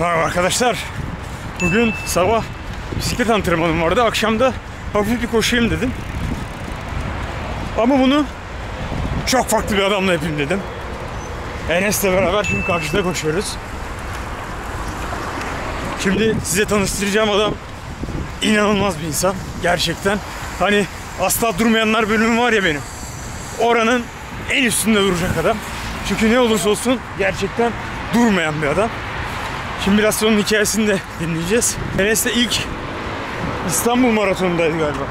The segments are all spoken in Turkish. Merhaba arkadaşlar. Bugün sabah bisiklet antrenmanım vardı. Akşam da hafif bir koşayım dedim. Ama bunu çok farklı bir adamla yapayım dedim. Enes'le beraber şimdi karşıda koşuyoruz. Şimdi size tanıştıracağım adam inanılmaz bir insan. Gerçekten. Hani Asla Durmayanlar bölümü var ya benim. Oranın en üstünde duracak adam. Çünkü ne olursa olsun gerçekten durmayan bir adam. Şimdi biraz onun hikayesini de dinleyeceğiz. Enes'le ilk İstanbul Maratonu'ndaydı galiba.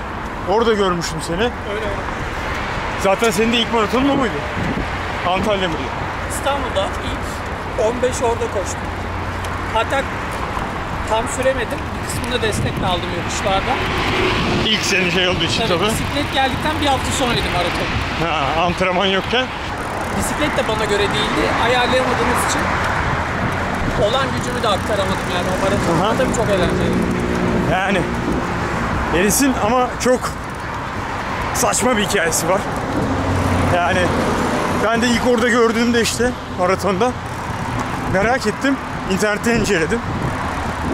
Orada görmüştüm seni. Öyle. Zaten senin de ilk maratonun o muydu? Antalya mıydı? İstanbul'da ilk 15 orada koştum. Hatta tam süremedim. Bir kısmında destek de aldım yokuşlarda. İlk senin şey olduğu için tabii. Bisiklet geldikten bir hafta sonraydı maraton. Ha, antrenman yokken? Bisiklet de bana göre değildi. Ayarlayamadığımız için olan gücümü de aktaramadım yani o maratonda. Tabii çok eğlenceli. Yani Enes'in ama çok saçma bir hikayesi var. Yani ben de ilk orada gördüğümde işte maratonda merak ettim. İnternette inceledim.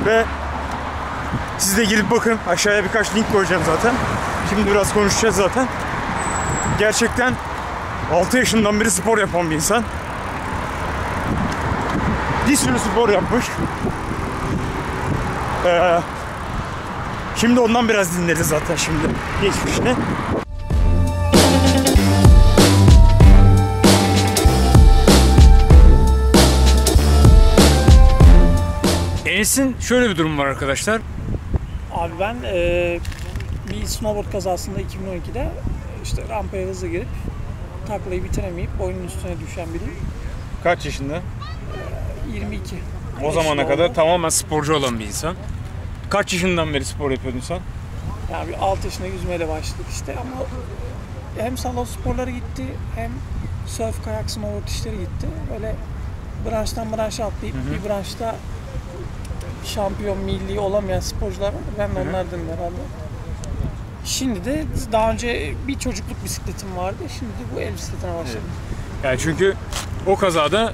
Ve siz de girip bakın. Aşağıya birkaç link koyacağım zaten. Şimdi biraz konuşacağız zaten. Gerçekten 6 yaşından beri spor yapan bir insan. Bir sürü spor yapmış. Şimdi ondan biraz dinleriz zaten şimdi geçmişini. Enes'in şöyle bir durum var arkadaşlar. Abi ben bir snowboard kazasında 2012'de işte rampaya hızlı girip taklayı bitiremeyip boynun üstüne düşen biriyim. Kaç yaşında? 22. O zamana kadar oldu. Tamamen sporcu olan bir insan. Kaç yaşından beri spor yapıyordun sen? Yani bir 6 yaşında yüzmeyle başladık işte ama hem salon sporları gitti hem surf, kayak, snowboard işleri gitti. Böyle branştan branşa atlayıp bir branşta şampiyon, milli olamayan sporcular var. Ben de onlardanım herhalde. Şimdi de daha önce bir çocukluk bisikletim vardı. Şimdi de bu el bisikletine başladım. Evet. Yani çünkü o kazada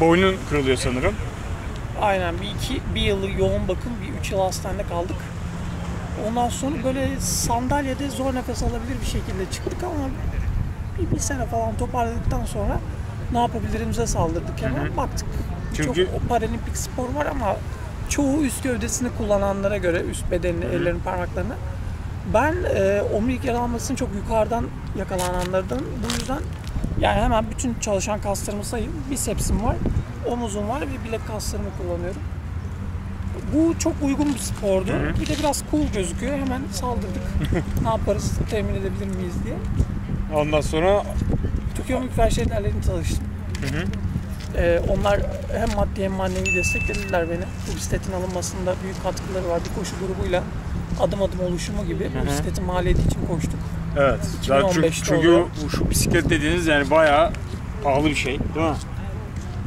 boynun kırılıyor sanırım. Aynen. Bir yıl yoğun bakım, bir 3 yıl hastanede kaldık. Ondan sonra böyle sandalyede zor nefes alabilir bir şekilde çıktık ama bir sene falan toparladıktan sonra ne yapabilirimize saldırdık hemen. Baktık. Çünkü çok paralimpik spor var ama çoğu üst gövdesini kullananlara göre üst bedenini, ellerini, parmaklarını. Ben omurilik yaralanmasının çok yukarıdan yakalananlardan. Bu yüzden yani hemen bütün çalışan kaslarımı sayayım. Bisepsim var, omuzum var ve bilek kaslarımı kullanıyorum. Bu çok uygun bir spordu. Bir de biraz cool gözüküyor. Hemen saldırdık. Ne yaparız, temin edebilir miyiz diye. Ondan sonra Türkiye Omurilik Felçlileri Derneği'ni çalıştım. Onlar hem maddi hem manevi desteklediler beni. Bu bisikletin alınmasında büyük katkıları var. Bir koşu grubuyla adım adım oluşumu gibi bu bisikletin maliyeti için koştuk. Evet. Çünkü şu bisiklet dediğiniz yani bayağı pahalı bir şey değil mi?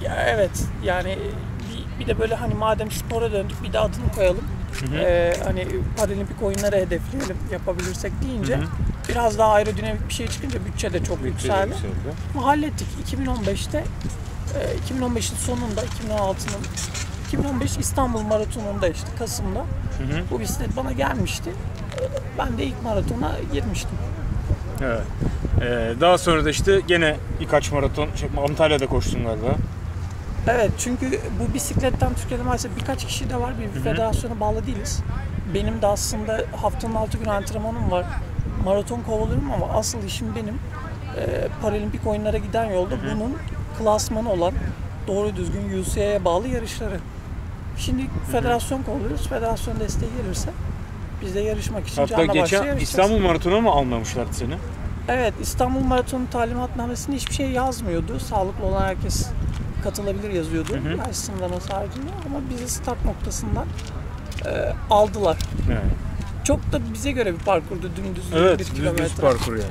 Ya evet. Yani bir de böyle hani madem spora döndük bir de adını koyalım. Hani paralimpik oyunlara hedefleyelim yapabilirsek deyince biraz daha aerodinamik bir şey çıkınca bütçe de çok yükseldi. Hallettik. 2015'te 2015'in sonunda 2015 İstanbul Maratonu'nda işte Kasım'da bu bisiklet bana gelmişti. Ben de ilk maratona girmiştim. Evet. Daha sonra da işte gene birkaç maraton Antalya'da koştum galiba. Evet çünkü bu bisikletten Türkiye'de maalesef birkaç kişi de var. Bir federasyona bağlı değiliz. Benim de aslında haftanın 6 günü antrenmanım var. Maraton kovalıyorum ama asıl işim benim. Paralimpik oyunlara giden yolda bunun klasmanı olan doğru düzgün UCI'ye bağlı yarışları. Şimdi federasyon kovalıyoruz. Federasyon desteği gelirse biz de yarışmak için canla başla yarışacağız. Hatta geçen İstanbul Maratonu'na mı almamışlardı seni? Evet. İstanbul Maratonu talimatnamesinde hiçbir şey yazmıyordu. Sağlıklı olan herkes katılabilir yazıyordu. Yaş sınırlaması haricinde ama bizi start noktasından aldılar. Çok da bize göre bir parkurdu. Dümdüz bir kilometre. Evet. Düz parkur yani.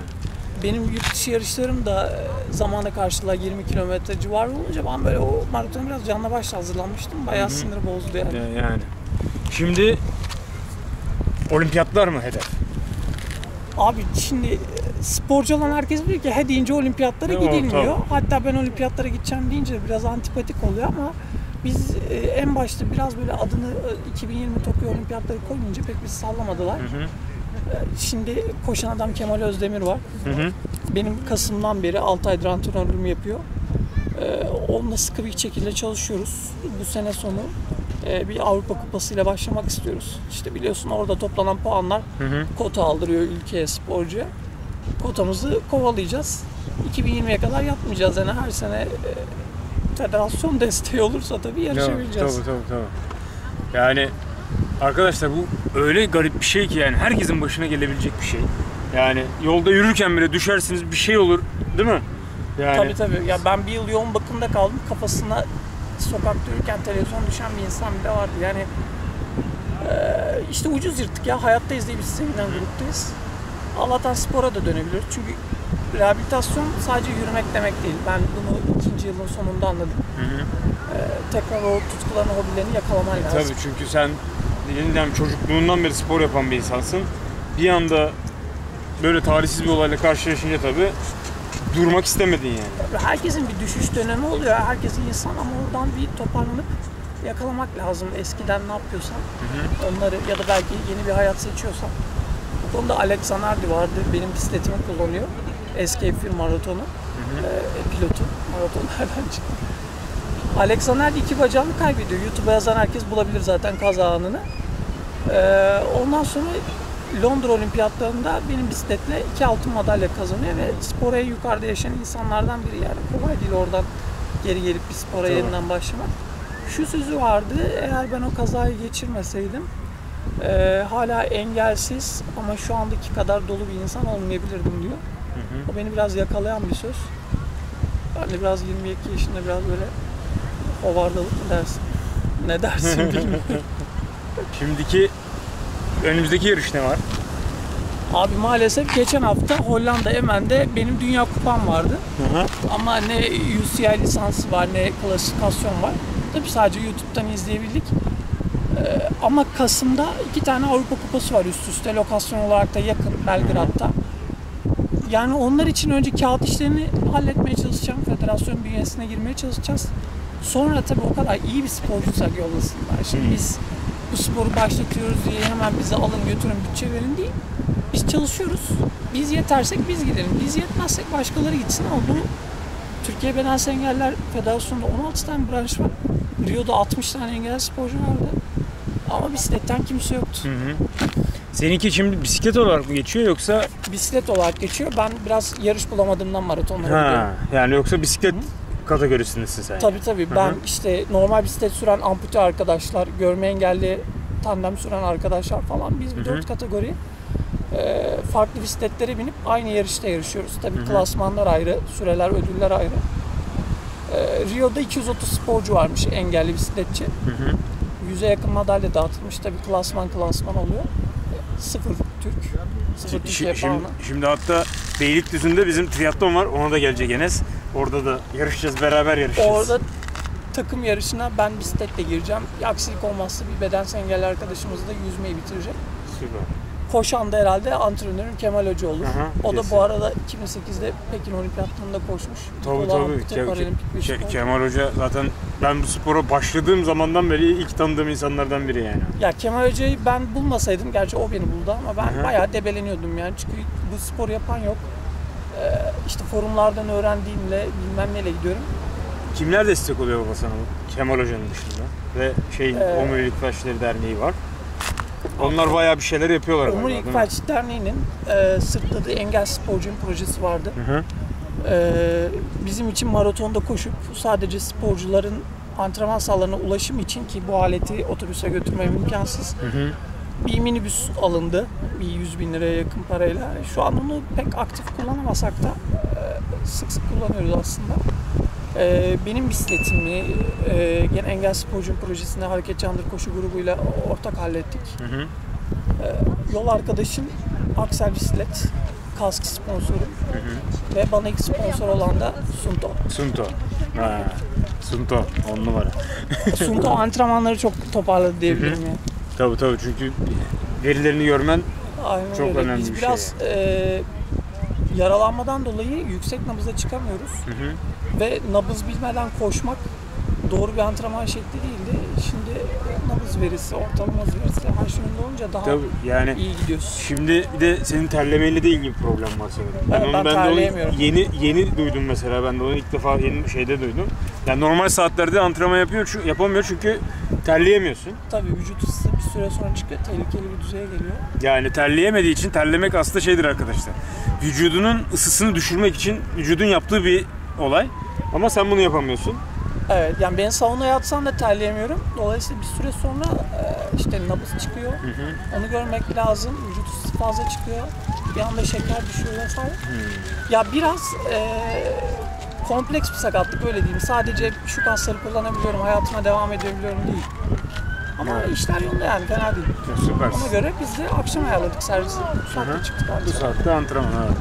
Benim yurt dışı yarışlarım da zamana karşılığa 20 kilometre civarı olunca ben böyle o maratona biraz canla başla hazırlanmıştım. Bayağı sinir bozdu yani. Şimdi olimpiyatlar mı hedef? Abi şimdi sporcu olan herkes biliyor ki he deyince olimpiyatlara gidilmiyor. Hatta ben olimpiyatlara gideceğim deyince biraz antipatik oluyor ama Biz en başta biraz böyle adını 2020 Tokyo Olimpiyatları koymayınca pek bizi sallamadılar. Hı hı. Şimdi koşan adam Kemal Özdemir var. Hı hı. Benim Kasım'dan beri 6 aydır antrenörlüğümü yapıyor. Onunla sıkı bir şekilde çalışıyoruz. Bu sene sonu bir Avrupa Kupası ile başlamak istiyoruz. İşte biliyorsun orada toplanan puanlar hı hı. kota aldırıyor ülkeye, sporcuya. Kotamızı kovalayacağız. 2020'ye kadar yapmayacağız. Yani her sene federasyon desteği olursa tabii yarışabileceğiz. Tabii. Yani arkadaşlar bu öyle garip bir şey ki yani herkesin başına gelebilecek bir şey. Yani yolda yürürken bile düşersiniz bir şey olur değil mi? Yani... Tabii. Ya ben bir yıl yoğun bakımda kaldım. Kafasına sokakta yürürken televizyon düşen bir insan bile vardı. Yani işte ucuz yırttık ya. Hayattayız diye biz sevinen gruptayız. Allah'tan spora da dönebiliriz. Çünkü rehabilitasyon sadece yürümek demek değil. Ben bunu 2. yılın sonunda anladım. Hı hı. Tekrar o tutkularını, hobilerini yakalaman lazım. Tabii çünkü sen yeniden çocukluğundan beri spor yapan bir insansın. Bir anda böyle tarihsiz bir olayla karşılaşınca tabii durmak istemedin yani. Herkesin bir düşüş dönemi oluyor. Herkesin insan ama oradan bir toparlanıp yakalamak lazım. Eskiden ne yapıyorsan hı hı. onları ya da belki yeni bir hayat seçiyorsan. Bu konuda Alexander vardı. Benim bisikletimi kullanıyor. Eski F1 maratonu. Hı hı. Pilotu. Maratonlardan çıktı. Alexander 2 bacağını kaybediyor. YouTube'a yazan herkes bulabilir zaten kaza anını. Ondan sonra Londra Olimpiyatlarında benim bisikletle 2 altın madalya kazanıyor ve spora yukarıda yaşayan insanlardan biri yani. Kolay değil oradan geri gelip bir spora tamam. yeniden başlamak. Şu sözü vardı, eğer ben o kazayı geçirmeseydim hala engelsiz ama şu andaki kadar dolu bir insan olmayabilirdim diyor. Hı hı. O beni biraz yakalayan bir söz. Ben de biraz 22 yaşında biraz böyle hovardalık mı dersin? Ne dersin bilmiyorum. Şimdiki önümüzdeki yarış ne var? Abi maalesef geçen hafta Hollanda Emen'de benim Dünya Kupam vardı. Hı hı. Ama ne UCI lisansı var ne klasifikasyon var. Tabii sadece YouTube'dan izleyebildik. Ama Kasım'da 2 tane Avrupa Kupası var üst üste. Lokasyon olarak da yakın Belgrad'da. Yani onlar için önce kağıt işlerini halletmeye çalışacağım. Federasyon bünyesine girmeye çalışacağız. Sonra tabii o kadar iyi bir sporcuysak yollasınlar. Şimdi biz bu sporu başlatıyoruz diye hemen bizi alın götürün bütçe verin değil. Biz çalışıyoruz. Biz yetersek biz gidelim. Biz yetmezsek başkaları gitsin ama bu Türkiye Bedensiz Engeller Federasyonu'nda 16 tane branş var. Rio'da 60 tane engelli sporcu vardı. Ama bisikletten kimse yoktu. Hı hı. Seninki şimdi bisiklet olarak mı geçiyor yoksa? Bisiklet olarak geçiyor. Ben biraz yarış bulamadığımdan maratonlara gidiyorum. Yani yoksa bisiklet hı. kategorisindesin sen. Tabii. Hı-hı. Ben işte normal bisiklet süren ampute arkadaşlar, görme engelli tandem süren arkadaşlar falan. Biz bu 4 kategori farklı bisikletlere binip aynı yarışta yarışıyoruz. Tabii hı-hı. klasmanlar ayrı, süreler, ödüller ayrı. Rio'da 230 sporcu varmış engelli bisikletçi. Hı-hı. 100'e yakın madalya dağıtılmış. Tabii klasman oluyor. 0 Türk, 0 Türkiye puanı. Şimdi hatta Beylikdüzü'nde bizim triatlon var. Ona da gelecek Enes. Orada da yarışacağız, beraber yarışacağız. Orada takım yarışına ben bisikletle gireceğim. Aksilik olmazsa bir bedensel engelli arkadaşımız da yüzmeyi bitirecek. Süper. Koşan da herhalde antrenörüm Kemal Hoca olur. Aha, o kesin. Da bu arada 2008'de Pekin Olimpiyatlarında koşmuş. Tabii. Kemal Hoca zaten ben bu spora başladığım zamandan beri ilk tanıdığım insanlardan biri yani. Ya Kemal Hoca'yı ben bulmasaydım, gerçi o beni buldu ama ben aha. bayağı debeleniyordum yani. Çünkü bu spor yapan yok. İşte forumlardan öğrendiğimle bilmem neyle gidiyorum. Kimler destek oluyor baba sana? Kemal Hoca'nın dışında ve Omurilik Felçlileri Derneği var. Onlar bayağı bir şeyler yapıyorlar. Omurilik Felçlileri Derneği'nin sırtladığı engel sporcunun projesi vardı. Hı hı. Bizim için maratonda koşup sadece sporcuların antrenman sahalarına ulaşım için ki bu aleti otobüse götürmem imkansız. Hı hı. Bir minibüs alındı. Bir 100.000 liraya yakın parayla. Şu an onu pek aktif kullanamasak da sık sık kullanıyoruz aslında. Benim bisikletimi gene engel sporcunun projesinde Hareket Candır Koşu grubuyla ortak hallettik. Hı hı. Yol arkadaşım Axel Bislet, kask sponsoru hı hı. ve bana ilk sponsor olan da Suunto. Suunto 10 numara. Suunto antrenmanları çok toparladı diyebilirim hı hı. yani. Tabii çünkü verilerini görmen aynen çok öyle. Önemli biz bir biraz, şey. Yaralanmadan dolayı yüksek nabıza çıkamıyoruz. Hı hı. Ve nabız bilmeden koşmak doğru bir antrenman şekli değildi. Şimdi nabız verisi, ortalama nabız verisi haşlığında olunca daha yani iyi gidiyorsun. Şimdi bir de senin terlemeyle de ilgili bir problem var sanırım. Yani ben terleyemiyorum. Yeni duydum mesela. Ben de onu ilk defa yeni şeyde duydum. Yani normal saatlerde antrenman yapamıyor çünkü terleyemiyorsun. Tabii vücut ısısı bir süre sonra çıkıyor. Tehlikeli bir düzeye geliyor. Yani terleyemediği için terlemek aslında şeydir arkadaşlar. Vücudunun ısısını düşürmek için vücudun yaptığı bir olay. Ama sen bunu yapamıyorsun. Evet, yani ben saunaya atsam da terleyemiyorum. Dolayısıyla bir süre sonra işte nabız çıkıyor. Hı hı. Onu görmek lazım. Vücut ısısı fazla çıkıyor. Bir anda şeker düşüyor vesaire. Ya biraz kompleks bir sakatlık, öyle diyeyim. Sadece şu kasları kullanabiliyorum, hayatıma devam edebiliyorum değil. Ama evet, işler yolunda yani, fena değil. Süpersin. Ona göre biz de akşam ayarladık servisi. Bu saatte çıktık. Bu saatte antrenman, evet.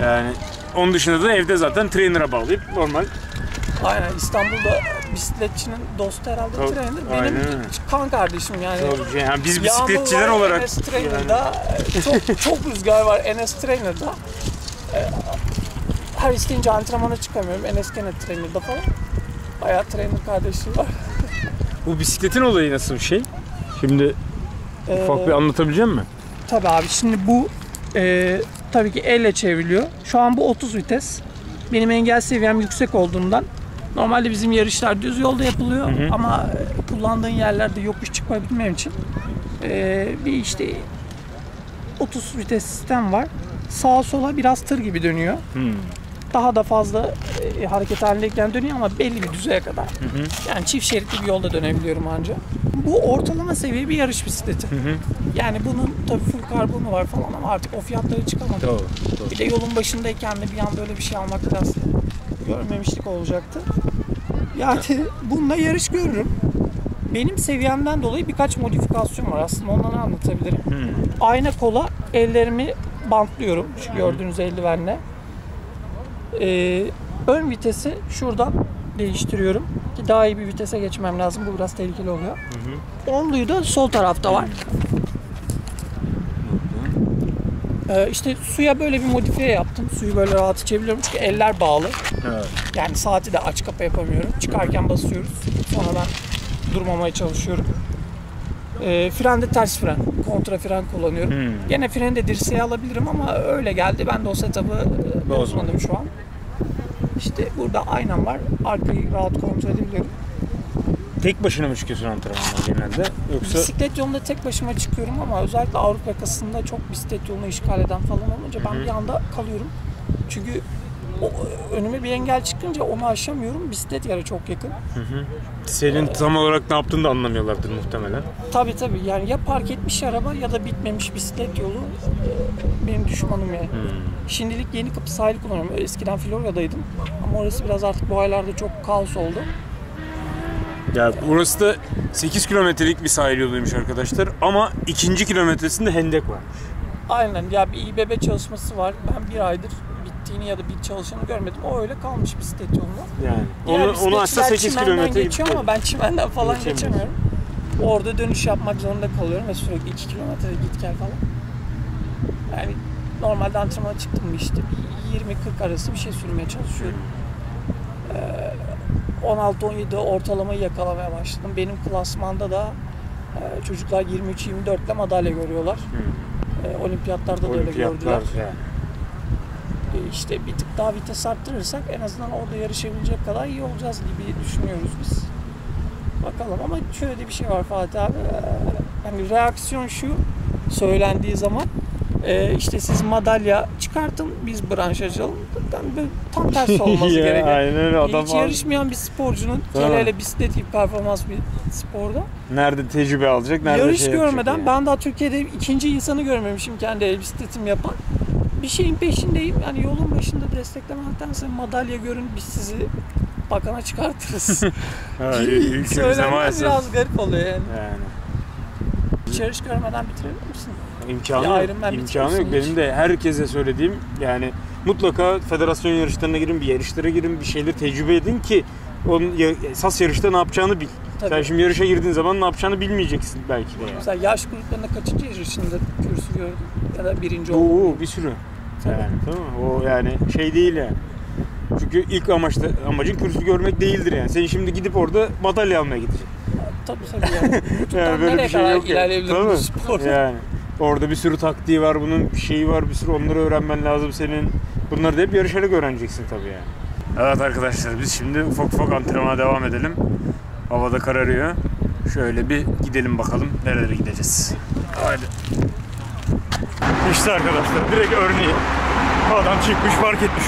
Yani onun dışında da evde zaten trainer'a bağlayıp normal. Aynen, İstanbul'da bisikletçinin dostu herhalde trainer. Benim kan kardeşim yani. Tabii, yani biz bisikletçiler olarak. Enes Trainer'da yani. çok rüzgar var Enes Trainer'da. Her isteyince antrenmana çıkamıyorum Enes gene Trainer'da falan. Bayağı trainer kardeşim var. Bu bisikletin olayı nasıl bir şey? Şimdi ufak bir anlatabilecek misin? Tabii abi, şimdi bu tabii ki elle çevriliyor. Şu an bu 30 vites. Benim engel seviyem yüksek olduğundan normalde bizim yarışlar düz yolda yapılıyor, hı hı, ama kullandığın yerlerde yokuş çıkabilmem için bir işte 30 vites sistem var. Sağa sola biraz tır gibi dönüyor. Hı. Daha da fazla hareket halindeyken dönüyor ama belli bir düzeye kadar. Hı hı. Yani çift şeritli bir yolda dönebiliyorum ancak. Bu ortalama seviye bir yarış bisikleti. Hı hı. Yani bunun tabii full karbonu var falan ama artık o fiyatlara çıkamadık. Doğru. Bir de yolun başındayken de bir anda öyle bir şey almak biraz görmemişlik olacaktı. Yani bununla yarış görürüm. Benim seviyemden dolayı birkaç modifikasyon var aslında, onları anlatabilirim. Hı. Ayna kola ellerimi bantlıyorum, şu gördüğünüz eldivenle. Ön vitesi şuradan değiştiriyorum ki daha iyi bir vitese geçmem lazım. Bu biraz tehlikeli oluyor. Hı hı. Onluyu da sol tarafta var. İşte suya böyle bir modifiye yaptım. Suyu böyle rahat içebiliyorum çünkü eller bağlı. Evet. Yani saati de aç kapa yapamıyorum. Çıkarken basıyoruz. Sonradan durmamaya çalışıyorum. Fren de ters fren. Kontra fren kullanıyorum. Hmm. Gene freni de dirseğe alabilirim ama öyle geldi. Ben de o setup'ı bozmadım şu an. İşte burada aynam var. Arkayı rahat kontrol edebiliyorum. Tek başına mı çıkıyorsun antrenmanla genelde? Yoksa... Bisiklet yolunda tek başıma çıkıyorum ama özellikle Avrupa yakasında çok bisiklet yolunu işgal eden falan olunca ben bir anda kalıyorum. Çünkü önüme bir engel çıkınca onu aşamıyorum. Bisiklet yere çok yakın. Hı hı. Senin tam olarak ne yaptığını da anlamıyorlardır muhtemelen. Tabii. Yani ya park etmiş araba ya da bitmemiş bisiklet yolu benim düşmanım yani. Hmm. Şimdilik Yenikapı sahil kullanıyorum. Eskiden Florya'daydım. Ama orası biraz artık bu aylarda çok kaos oldu. Ya burası da 8 kilometrelik bir sahil yoluymuş arkadaşlar. Ama 2. kilometresinde hendek var. Aynen. Ya bir İBB çalışması var. Ben bir aydır ya da bir çalışanı görmedim. O öyle kalmış bisiklet yolunda. Yani onu aslında 8 kilometre geçiyor ama ben çimenden falan geçemiyorum. Orada dönüş yapmak zorunda kalıyorum ve sürekli 2 kilometre git gel falan. Yani normalde antrenmana çıktım işte 20-40 arası bir şey sürmeye çalışıyorum. 16-17 ortalamayı yakalamaya başladım. Benim klasmanda da çocuklar 23-24'le madalya görüyorlar. Olimpiyatlarda da öyle gördüler. Yani. İşte bir tık daha vites arttırırsak en azından orada yarışabilecek kadar iyi olacağız gibi düşünüyoruz biz. Bakalım ama şöyle de bir şey var Fatih abi. Yani reaksiyon şu söylendiği zaman işte siz madalya çıkartın biz branş açalım. Yani tam tersi olması gerekiyor. Hiç yarışmayan bir sporcunun hele bisiklet gibi performans bir sporda. Nerede tecrübe alacak? Nerede yarış görmeden yani. Ben daha Türkiye'de ikinci insanı görmemişim kendi el bisikletimi yapan. Bir şeyin peşindeyim. Yani yolun başında desteklemektense madalya görün biz sizi bakana çıkartırız. Söylenler biraz garip oluyor yani. Hiç yarış görmeden bitirebilir misin? İmkanı yok. Benim de herkese söylediğim yani mutlaka federasyon yarışlarına girin, bir yarışlara girin, bir şeyleri tecrübe edin ki onun esas yarışta ne yapacağını bil. Tabii. Sen şimdi yarışa girdiğin zaman ne yapacağını bilmeyeceksin belki de. Mesela yaş gruplarında kaçıncı yarışında kürsü gördün ya da birinci oldun? Bir sürü. Tabii. Yani tamam. O yani şey değil yani. Çünkü ilk amacın kürsü görmek değildir yani. Sen şimdi gidip orada madalya almaya gideceksin. Tabii yani. Yani böyle bir şey yok ya. Tabii. Yani orada bir sürü taktiği var bunun, bir şeyi var, bir sürü onları öğrenmen lazım senin. Bunları da hep yarışarak öğreneceksin tabii yani. Evet arkadaşlar, biz şimdi ufak ufak antrenmana devam edelim. Havada kararıyor. Şöyle bir gidelim bakalım nerelere gideceğiz. Haydi. İşte arkadaşlar direkt örneği. Adam çıkmış, fark etmiş.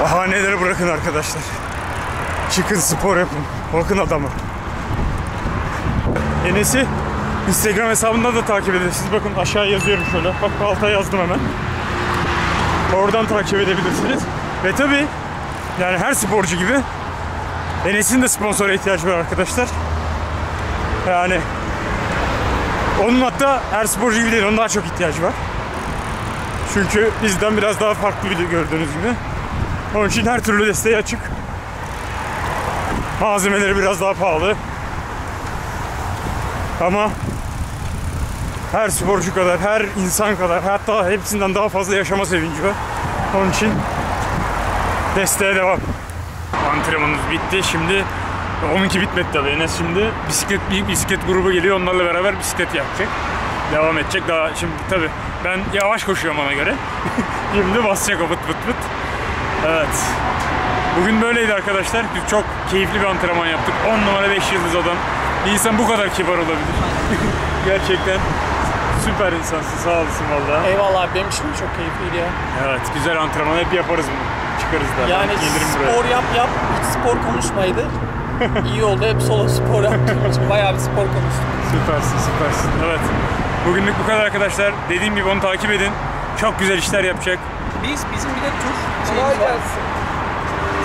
Bahaneleri bırakın arkadaşlar. Çıkın, spor yapın. Bakın adamı. Enes'i Instagram hesabından da takip edebilirsiniz. Bakın aşağı yazıyorum şöyle. Bak alta yazdım hemen. Oradan takip edebilirsiniz. Ve tabii yani her sporcu gibi Enes'in de sponsora ihtiyacı var arkadaşlar. Yani onun hatta her sporcu gibi değil, onun daha çok ihtiyacı var. Çünkü bizden biraz daha farklı bir gördüğünüz gibi. Onun için her türlü desteği açık. Malzemeleri biraz daha pahalı. Ama her sporcu kadar, her insan kadar, hatta hepsinden daha fazla yaşama sevinci var. Onun için desteğe devam. Antrenmanımız bitti. Şimdi onunki bitmedi tabii. Enes şimdi bir bisiklet grubu geliyor. Onlarla beraber bisiklet yapacak. Devam edecek. Daha şimdi tabii ben yavaş koşuyorum ona göre. Şimdi basacak o pıt pıt. Evet. Bugün böyleydi arkadaşlar. Biz çok keyifli bir antrenman yaptık. 10 numara 5 yıldız adam. Bir insan bu kadar kibar olabilir. Gerçekten süper insansın. Sağ olasın vallahi. Eyvallah abi, benim için çok keyifliydi ya. Evet, güzel antrenman. Hep yaparız bunu. Çıkarız da. Yani spor buraya. Yap. Hiç spor konuşmaydı. İyi oldu. Hep solo spor yaptım. Bayağı bir spor konuştum. Süpersin, süpersin. Evet. Bugünlük bu kadar arkadaşlar. Dediğim gibi onu takip edin. Çok güzel işler yapacak. Bizim bir de tur şeyimiz var.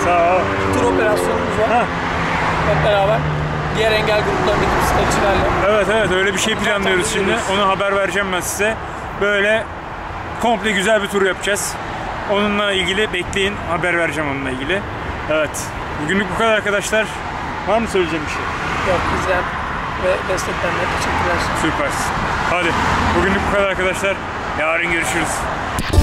Sağ ol. Tur operasyonumuz var. Ha. Hep beraber. Diğer engel gruplarındaki bisikletçilerle. Evet, öyle bir şey planlıyoruz şimdi. Onu haber vereceğim ben size. Böyle komple güzel bir tur yapacağız. Onunla ilgili bekleyin. Haber vereceğim onunla ilgili. Evet. Bugünlük bu kadar arkadaşlar. Var mı söyleyeceğim bir şey? Yok, bizden ve desteklerine teşekkürler. Süpersin. Hadi bugünlük bu kadar arkadaşlar. Yarın görüşürüz.